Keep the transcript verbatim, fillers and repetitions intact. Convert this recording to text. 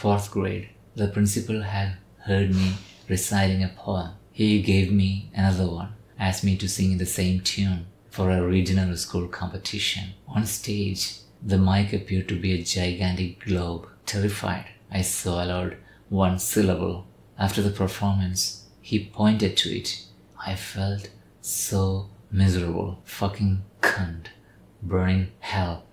fourth grade, the principal had heard me reciting a poem. He gave me another one, asked me to sing the same tune for a regional school competition. On stage, the mic appeared to be a gigantic globe. Terrified, I swallowed one syllable. After the performance, he pointed to it. I felt so miserable. Fucking cunt. Burning hell.